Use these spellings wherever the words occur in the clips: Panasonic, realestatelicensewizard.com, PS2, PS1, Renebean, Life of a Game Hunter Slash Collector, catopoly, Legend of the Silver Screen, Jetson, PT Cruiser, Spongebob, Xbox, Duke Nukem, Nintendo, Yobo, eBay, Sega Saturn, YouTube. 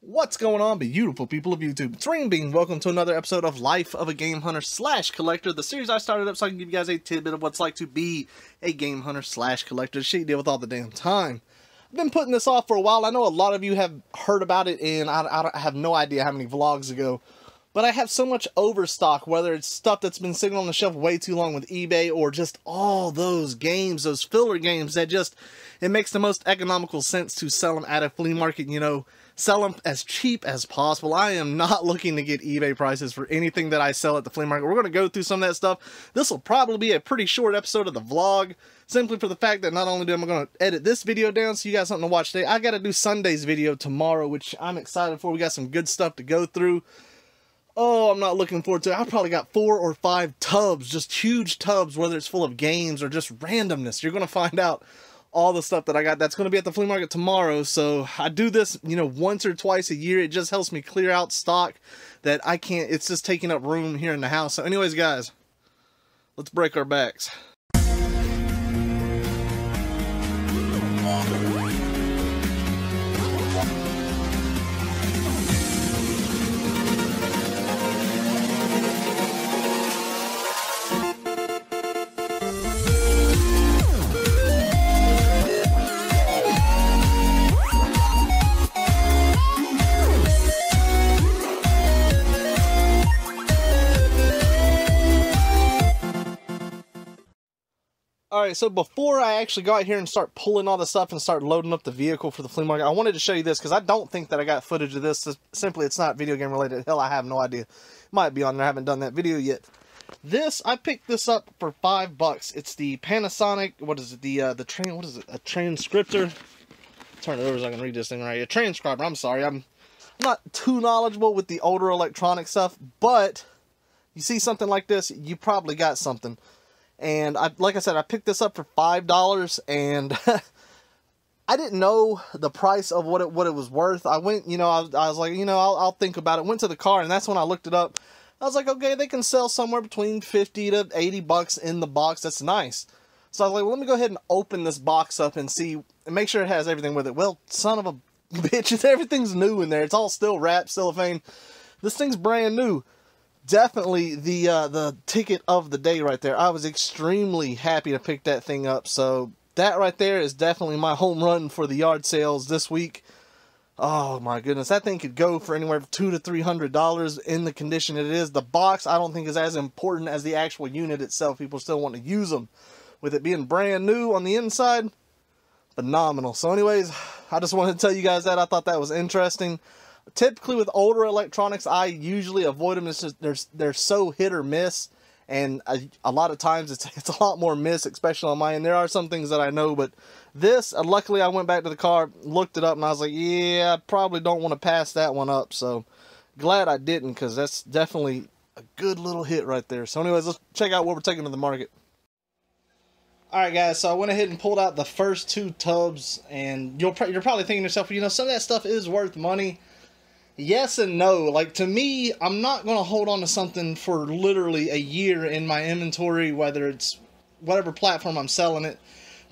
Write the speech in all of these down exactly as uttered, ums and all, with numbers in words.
What's going on, beautiful people of YouTube? It's Renebean. Welcome to another episode of Life of a Game Hunter Slash Collector, the series I started up so I can give you guys a tidbit of what it's like to be a game hunter slash collector. Shit you deal with all the damn time. I've been putting this off for a while. I know a lot of you have heard about it, and I, I, I have no idea how many vlogs ago, but I have so much overstock, whether it's stuff that's been sitting on the shelf way too long with eBay or just all those games, those filler games that just, it makes the most economical sense to sell them at a flea market, you know, sell them as cheap as possible. I am not looking to get eBay prices for anything that I sell at the flea market. We're going to go through some of that stuff. This will probably be a pretty short episode of the vlog, simply for the fact that not only am I going to edit this video down so you got something to watch today, I got to do Sunday's video tomorrow, which I'm excited for. We got some good stuff to go through. Oh, I'm not looking forward to it. I probably got four or five tubs, just huge tubs, whether it's full of games or just randomness. You're going to find out all the stuff that I got that's going to be at the flea market tomorrow. So I do this, you know, once or twice a year. It just helps me clear out stock that I can't, it's just taking up room here in the house. So anyways, guys, let's break our backs. Alright, so before I actually go out here and start pulling all the stuff and start loading up the vehicle for the flea market, I wanted to show you this because I don't think that I got footage of this. Simply, it's not video game related. Hell, I have no idea. Might be on there. I haven't done that video yet. This, I picked this up for five bucks. It's the Panasonic, what is it, the, uh, the train, what is it, a transcriptor? Turn it over so I can read this thing right here. A transcriber, I'm sorry. I'm not too knowledgeable with the older electronic stuff, but you see something like this, you probably got something. And I, like I said, I picked this up for five dollars, and I didn't know the price of what it, what it was worth. I went, you know, I, I was like, you know, I'll, I'll think about it. Went to the car, and that's when I looked it up. I was like, okay, they can sell somewhere between fifty to eighty bucks in the box. That's nice. So I was like, well, let me go ahead and open this box up and see, and make sure it has everything with it. Well, son of a bitch, everything's new in there. It's all still wrapped, cellophane. This thing's brand new. Definitely the uh, the ticket of the day right there. I was extremely happy to pick that thing up. So that right there is definitely my home run for the yard sales this week. Oh my goodness, that thing could go for anywhere from two to three hundred dollars in the condition it is. The box I don't think is as important as the actual unit itself. People still want to use them, with it being brand new on the inside. Phenomenal. So, anyways, I just wanted to tell you guys that I thought that was interesting. Typically with older electronics, I usually avoid them. It's just, they're, they're so hit or miss, and a, a lot of times it's, it's a lot more miss, especially on my end. There are some things that I know, but this, uh, luckily I went back to the car, looked it up, and I was like, yeah, I probably don't want to pass that one up. So glad I didn't, because that's definitely a good little hit right there. So anyways, let's check out what we're taking to the market. Alright guys, so I went ahead and pulled out the first two tubs, and you'll, you're probably thinking to yourself, you know, some of that stuff is worth money. Yes and no. Like, to me, I'm not going to hold on to something for literally a year in my inventory, whether it's whatever platform I'm selling it.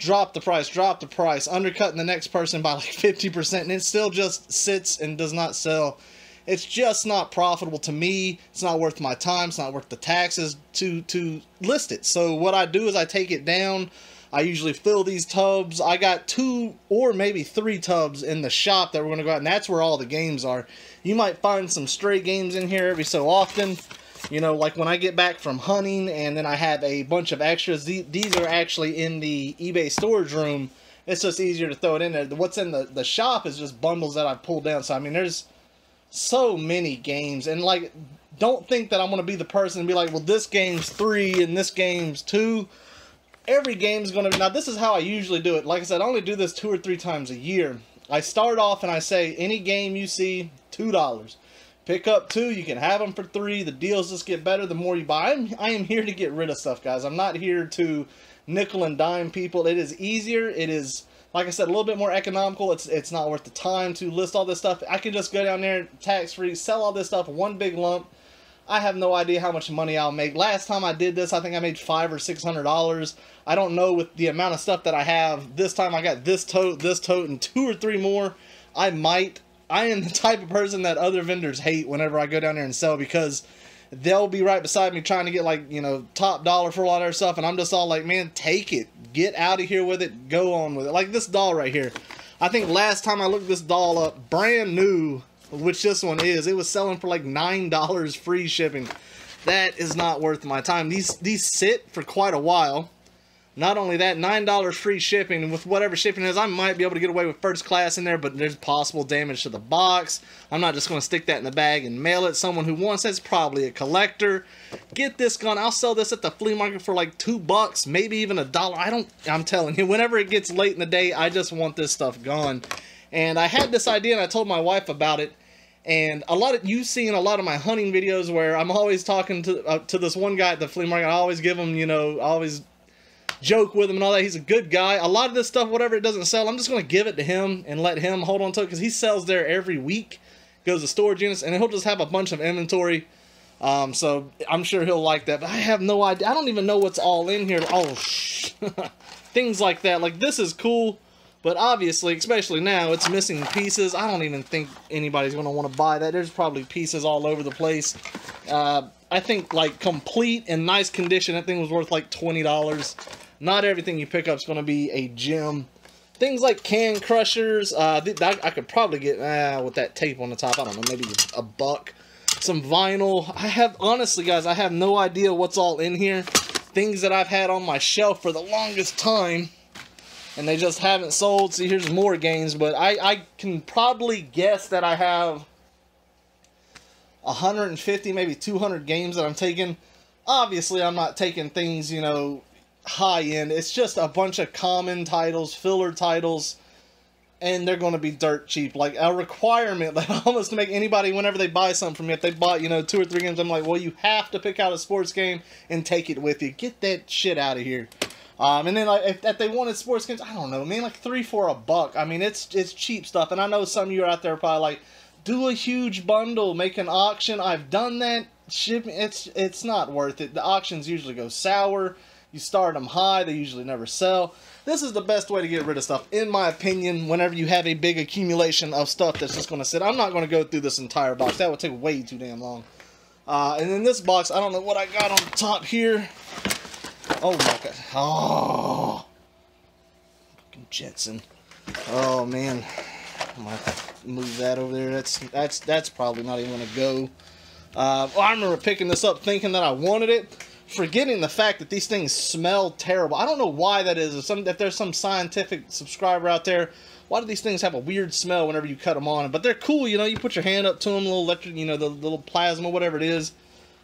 Drop the price, drop the price, undercutting the next person by like fifty percent, and it still just sits and does not sell. It's just not profitable to me. It's not worth my time. It's not worth the taxes to, to list it. So what I do is I take it down. I usually fill these tubs. I got two or maybe three tubs in the shop that we're going to go out, and that's where all the games are. You might find some stray games in here every so often. You know, like when I get back from hunting, and then I have a bunch of extras. These are actually in the eBay storage room. It's just easier to throw it in there. What's in the, the shop is just bundles that I've pulled down. So, I mean, there's so many games. And, like, don't think that I'm going to be the person to be like, well, this game's three and this game's two. Every game's going to be... Now, this is how I usually do it. Like I said, I only do this two or three times a year. I start off and I say, any game you see, two dollars. Pick up two, you can have them for three. The deals just get better the more you buy. I'm, I am here to get rid of stuff, guys. I'm not here to nickel and dime people. It is easier. It is, like I said, a little bit more economical. It's, it's not worth the time to list all this stuff. I can just go down there, tax-free, sell all this stuff, one big lump. I have no idea how much money I'll make. Last time I did this, I think I made five or six hundred dollars. I don't know with the amount of stuff that I have. This time I got this tote, this tote, and two or three more. I might I am the type of person that other vendors hate whenever I go down there and sell, because they'll be right beside me trying to get, like, you know, top dollar for a lot of their stuff, and I'm just all like, man, take it. Get out of here with it. Go on with it. Like this doll right here. I think last time I looked this doll up, brand new, which this one is, it was selling for like nine dollars free shipping. That is not worth my time. These these sit for quite a while. Not only that, nine dollars free shipping, and with whatever shipping is, I might be able to get away with first class in there, but there's possible damage to the box. I'm not just going to stick that in the bag and mail it. Someone who wants that's probably a collector. Get this gun. I'll sell this at the flea market for like two bucks, maybe even a dollar. I don't, I'm telling you, whenever it gets late in the day, I just want this stuff gone. And I had this idea, and I told my wife about it. And a lot of you've seen a lot of my hunting videos where I'm always talking to uh, to this one guy at the flea market. I always give him, you know, I always joke with him and all that. He's a good guy. A lot of this stuff, whatever it doesn't sell, I'm just going to give it to him and let him hold on to it, because he sells there every week, goes to storage units, and he'll just have a bunch of inventory. Um, so I'm sure he'll like that. But I have no idea. I don't even know what's all in here. Oh, shh. Things like that. Like, this is cool, but obviously, especially now, it's missing pieces. I don't even think anybody's going to want to buy that. There's probably pieces all over the place. Uh, I think, like, complete and nice condition, that thing was worth like twenty dollars. Not everything you pick up is going to be a gem. Things like can crushers, uh, th that I could probably get uh, with that tape on the top, I don't know, maybe a buck. Some vinyl. I have, honestly, guys, I have no idea what's all in here. Things that I've had on my shelf for the longest time, and they just haven't sold. See, here's more games, but I, I can probably guess that I have one hundred fifty, maybe two hundred games that I'm taking. Obviously, I'm not taking things, you know, high end. It's just a bunch of common titles, filler titles, and they're going to be dirt cheap. Like a requirement, like almost to make anybody, whenever they buy something from me, if they bought, you know, two or three games, I'm like, well, you have to pick out a sports game and take it with you. Get that shit out of here. Um, and then like if, if they wanted sports games, I don't know, man, like three for a buck. I mean, it's it's cheap stuff. And I know some of you are out there are probably like, do a huge bundle, make an auction. I've done that. Ship, it's it's not worth it. The auctions usually go sour. You start them high, they usually never sell. This is the best way to get rid of stuff, in my opinion, whenever you have a big accumulation of stuff that's just going to sit. I'm not going to go through this entire box. That would take way too damn long. Uh, and then this box, I don't know what I got on top here. Oh, my God. Oh. Fucking Jetson. Oh, man. I'm going to have to move that over there. That's, that's, that's probably not even going to go. Uh, well, I remember picking this up thinking that I wanted it, forgetting the fact that these things smell terrible. I don't know why that is. If, some, if there's some scientific subscriber out there, why do these things have a weird smell whenever you cut them on? But they're cool, you know. You put your hand up to them, little electric, you know, the, the little plasma, whatever it is.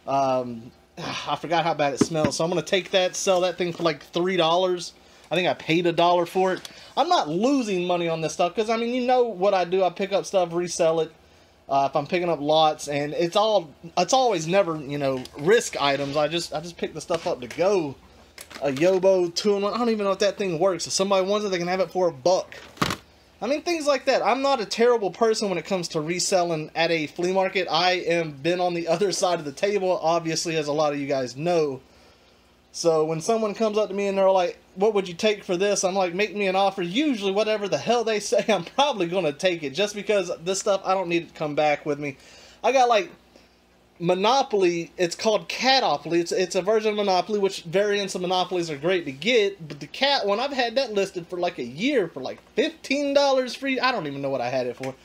Um, I forgot how bad it smells. So I'm gonna take that, sell that thing for like three dollars. I think I paid a dollar for it. I'm not losing money on this stuff because I mean, you know what I do. I pick up stuff, resell it. Uh, if I'm picking up lots, and it's all, it's always never, you know, risk items. I just, I just pick the stuff up to go. A Yobo two in one. I don't even know if that thing works. If somebody wants it, they can have it for a buck. I mean, things like that. I'm not a terrible person when it comes to reselling at a flea market. I am been on the other side of the table, obviously, as a lot of you guys know. So when someone comes up to me and they're like, what would you take for this? I'm like, make me an offer. Usually whatever the hell they say, I'm probably going to take it, just because this stuff, I don't need it to come back with me. I got like Monopoly. It's called Catopoly. It's, it's a version of Monopoly, which variants of Monopolies are great to get. But the cat one, I've had that listed for like a year for like fifteen dollars free. I don't even know what I had it for.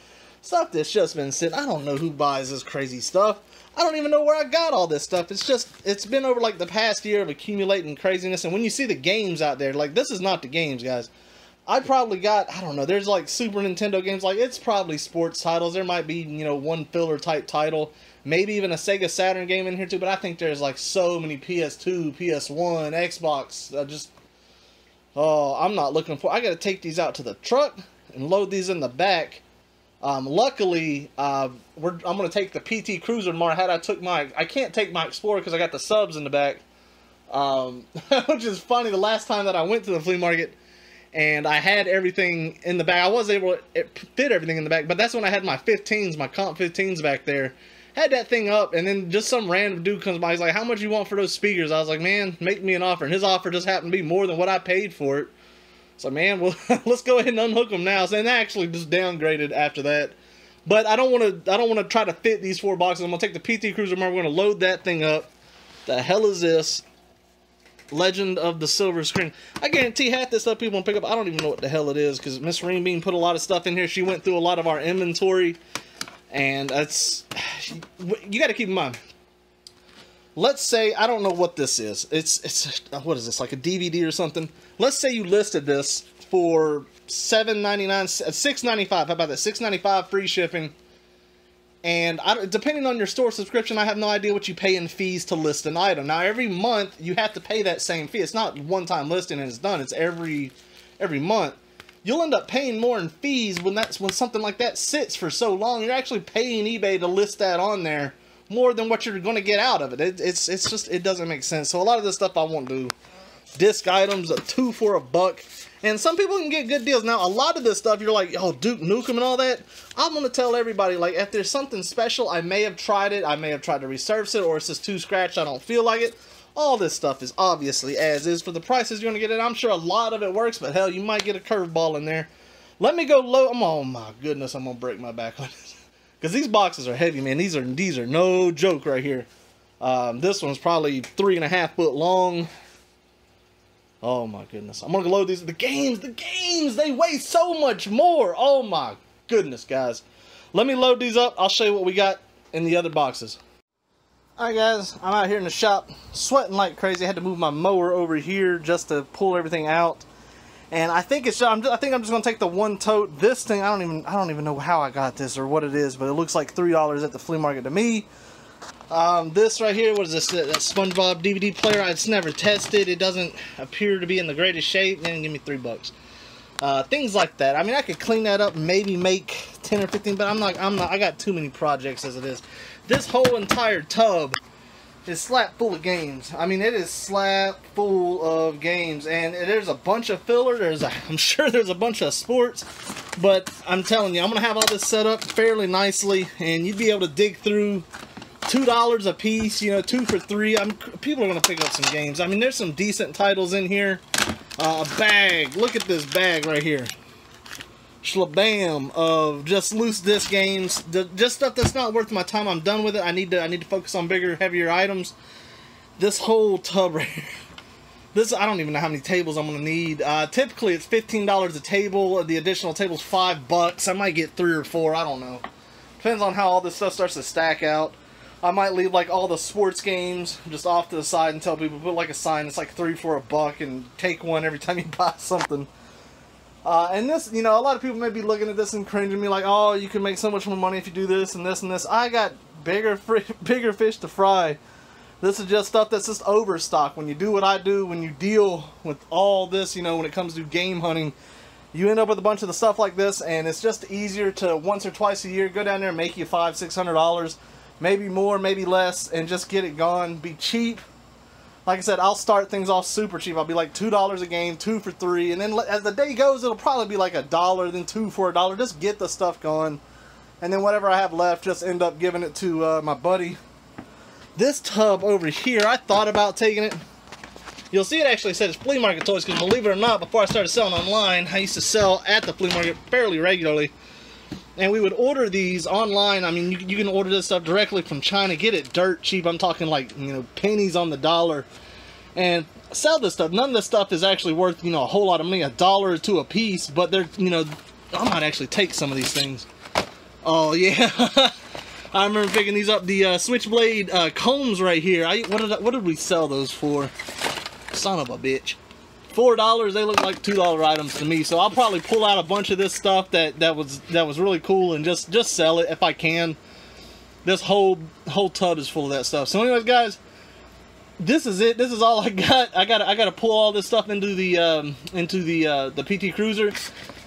Stuff that's just been sitting. I don't know who buys this crazy stuff. I don't even know where I got all this stuff. It's just, it's been over like the past year of accumulating craziness. And when you see the games out there, like this is not the games, guys. I probably got, I don't know, there's like Super Nintendo games. Like it's probably sports titles. There might be, you know, one filler type title. Maybe even a Sega Saturn game in here too. But I think there's like so many P S two, P S one, Xbox. I just, oh, I'm not looking for, I got to take these out to the truck and load these in the back. Um, luckily, uh, we're, I'm going to take the P T Cruiser tomorrow. Had I took my, I can't take my Explorer because I got the subs in the back, um, which is funny. The last time that I went to the flea market and I had everything in the back, I was able to fit everything in the back, but that's when I had my fifteens, my comp fifteens back there, had that thing up, and then just some random dude comes by, he's like, how much you want for those speakers? I was like, man, make me an offer, and his offer just happened to be more than what I paid for it. So, man, well, let's go ahead and unhook them now. So, and they actually just downgraded after that. But I don't want to I don't want to try to fit these four boxes. I'm going to take the P T Cruiser. We're going to load that thing up. The hell is this? Legend of the Silver Screen. I guarantee half this stuff people will pick up. I don't even know what the hell it is, because Miss Renebean put a lot of stuff in here. She went through a lot of our inventory. And that's... You got to keep in mind. Let's say... I don't know what this is. It's... it's what is this? Like a D V D or something? Let's say you listed this for seven ninety-nine, six ninety-five. How about that? six ninety-five free shipping. And I, depending on your store subscription, I have no idea what you pay in fees to list an item. Now, every month, you have to pay that same fee. It's not one-time listing and it's done. It's every every month. You'll end up paying more in fees when that's when something like that sits for so long. You're actually paying eBay to list that on there more than what you're going to get out of it. it. It's it's just, it doesn't make sense. So a lot of this stuff I won't do. Disc items, two for a buck. And some people can get good deals. Now, a lot of this stuff, you're like, oh, Duke Nukem and all that. I'm going to tell everybody, like, if there's something special, I may have tried it. I may have tried to resurface it, or it's just too scratched. I don't feel like it. All this stuff is obviously as is. For the prices you're going to get it, I'm sure a lot of it works, but hell, you might get a curveball in there. Let me go low. I'm, oh, my goodness, I'm going to break my back on this. Because these boxes are heavy, man. These are, these are no joke right here. Um, this one's probably three and a half foot long. Oh my goodness. I'm going to load these. The games, the games, they weigh so much more. Oh my goodness, guys. Let me load these up. I'll show you what we got in the other boxes. Alright guys, I'm out here in the shop sweating like crazy. I had to move my mower over here just to pull everything out. And I think it's I'm just, I think I'm just going to take the one tote. This thing, I don't even I don't even know how I got this or what it is, but it looks like three dollars at the flea market to me. Um, this right here, what is this, that Spongebob D V D player? It's never tested. It doesn't appear to be in the greatest shape. Then give me three bucks. Uh, things like that. I mean, I could clean that up, maybe make ten or fifteen, but I'm not, I'm not, I got too many projects as it is. This whole entire tub is slap full of games. I mean, it is slap full of games, and there's a bunch of filler. There's a, I'm sure there's a bunch of sports, but I'm telling you, I'm going to have all this set up fairly nicely, and you'd be able to dig through two dollars a piece, you know, two for three. I'm, people are going to pick up some games. I mean, there's some decent titles in here. Uh, a bag. Look at this bag right here. Schlabam of just loose disc games. Just stuff that's not worth my time. I'm done with it. I need to I need to focus on bigger, heavier items. This whole tub right here. This, I don't even know how many tables I'm going to need. Uh, typically, it's fifteen dollars a table. The additional table's five bucks. I might get three or four. I don't know. Depends on how all this stuff starts to stack out. I might leave like all the sports games just off to the side and tell people, put like a sign, it's like three for a buck and take one every time you buy something. Uh, and this, you know, a lot of people may be looking at this and cringing me like, oh, you can make so much more money if you do this and this and this. I got bigger, bigger fish to fry. This is just stuff that's just overstock. When you do what I do, when you deal with all this, you know, when it comes to game hunting, you end up with a bunch of the stuff like this, and it's just easier to once or twice a year go down there and make you five, six hundred dollars. Maybe more, maybe less, and just get it gone. Be cheap. Like I said, I'll start things off super cheap. I'll be like two dollars a game, two for three, and then as the day goes, it'll probably be like a dollar, then two for a dollar. Just get the stuff gone, and then whatever I have left, just end up giving it to uh, my buddy. This tub over here, I thought about taking it. You'll see it actually says flea market toys, because believe it or not, before I started selling online, I used to sell at the flea market fairly regularly. And we would order these online. I mean, you, you can order this stuff directly from China. Get it dirt cheap. I'm talking like, you know, pennies on the dollar. And sell this stuff. None of this stuff is actually worth, you know, a whole lot of money. A dollar or two a piece. But they're, you know, I might actually take some of these things. Oh, yeah. I remember picking these up. The uh, Switchblade uh, combs right here. I what did, I, what did we sell those for? Son of a bitch. four dollars, they look like two dollar items to me, so I'll probably pull out a bunch of this stuff that, that was that was really cool and just, just sell it if I can. This whole whole tub is full of that stuff. So anyways, guys, this is it. This is all I got. I got I got to pull all this stuff into the um, into the uh, the P T Cruiser,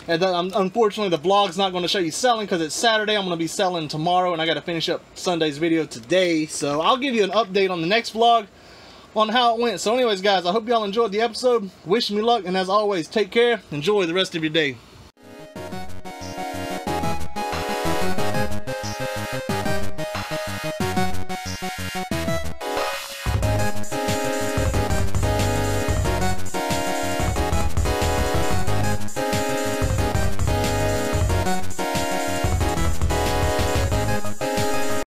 and then um, unfortunately the vlog's not going to show you selling because it's Saturday. I'm going to be selling tomorrow, and I got to finish up Sunday's video today. So I'll give you an update on the next vlog on how it went. So anyways, guys, I hope y'all enjoyed the episode. Wish me luck, and as always, take care. Enjoy the rest of your day.